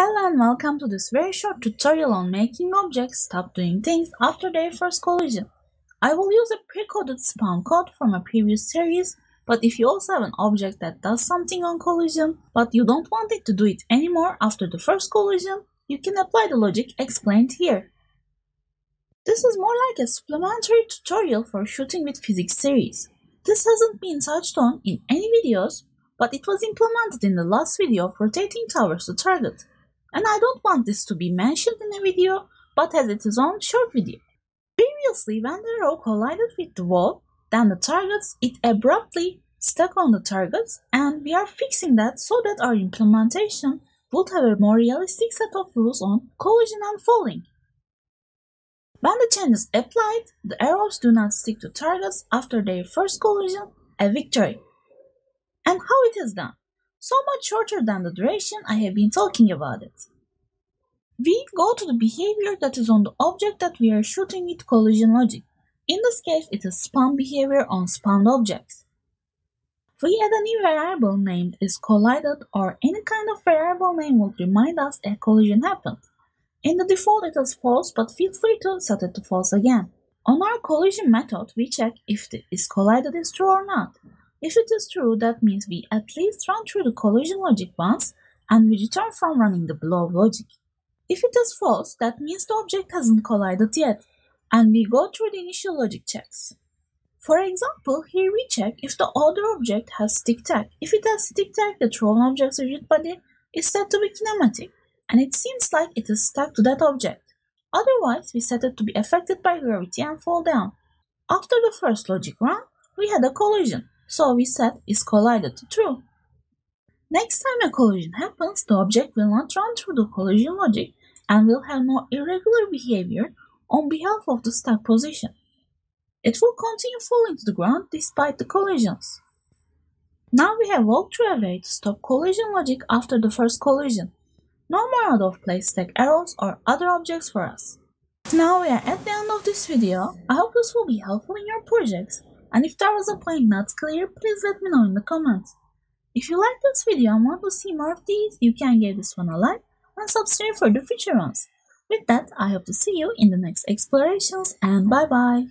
Hello and welcome to this very short tutorial on making objects stop doing things after their first collision. I will use a pre-coded spawn code from a previous series, but if you also have an object that does something on collision, but you don't want it to do it anymore after the first collision, you can apply the logic explained here. This is more like a supplementary tutorial for Shooting with Physics series. This hasn't been touched on in any videos, but it was implemented in the last video of rotating towers to target. And I don't want this to be mentioned in a video, but as it is on short video. Previously, when the row collided with the wall, then the targets, it abruptly stuck on the targets, and we are fixing that so that our implementation would have a more realistic set of rules on collision and falling. When the change is applied, the arrows do not stick to targets after their first collision, a victory. And how it is done. So much shorter than the duration I have been talking about it. We go to the behavior that is on the object that we are shooting with collision logic. In this case, it is spawn behavior on spawned objects. We add a new variable named isCollided, or any kind of variable name will remind us a collision happened. In the default it is false, but feel free to set it to false again. On our collision method, we check if the isCollided is true or not. If it is true, that means we at least run through the collision logic once and we return from running the below logic. If it is false, that means the object hasn't collided yet and we go through the initial logic checks. For example, here we check if the other object has stick-tack. If it has stick-tack, the thrown object's rigid body is set to be kinematic and it seems like it is stuck to that object. Otherwise, we set it to be affected by gravity and fall down. After the first logic run, we had a collision. So we set isCollided to true. Next time a collision happens, the object will not run through the collision logic and will have no irregular behavior on behalf of the stuck position. It will continue falling to the ground despite the collisions. Now we have walked through a way to stop collision logic after the first collision. No more out of place stack arrows or other objects for us. Now we are at the end of this video. I hope this will be helpful in your projects. And if there was a point not clear, please let me know in the comments. If you like this video and want to see more of these, you can give this one a like and subscribe for the future ones. With that, I hope to see you in the next explorations, and bye bye.